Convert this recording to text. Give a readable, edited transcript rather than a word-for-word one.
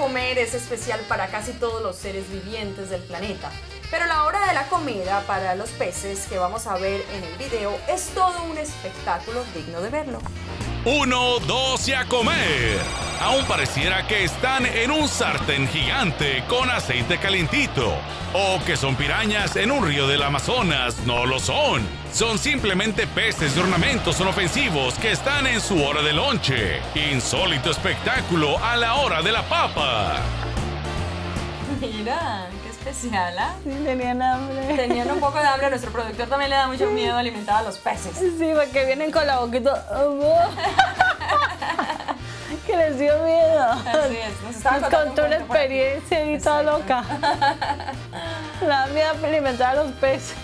comer es especial para casi todos los seres vivientes del planeta, pero la hora de la comida para los peces que vamos a ver en el video es todo un espectáculo digno de verlo. 1, 2 y a comer. Aún pareciera que están en un sartén gigante con aceite calentito. O que son pirañas en un río del Amazonas. No lo son. Son simplemente peces de ornamentos inofensivos que están en su hora de lonche. Insólito espectáculo a la hora de la papa. Mira, qué especial, ¿ah? Sí, tenían hambre. Tenían un poco de hambre. A nuestro productor también le da mucho miedo alimentar a los peces. Sí, porque vienen con la boquita... que les dio miedo. Así es, nos contó una experiencia y toda loca. La miedo a alimentar a los peces.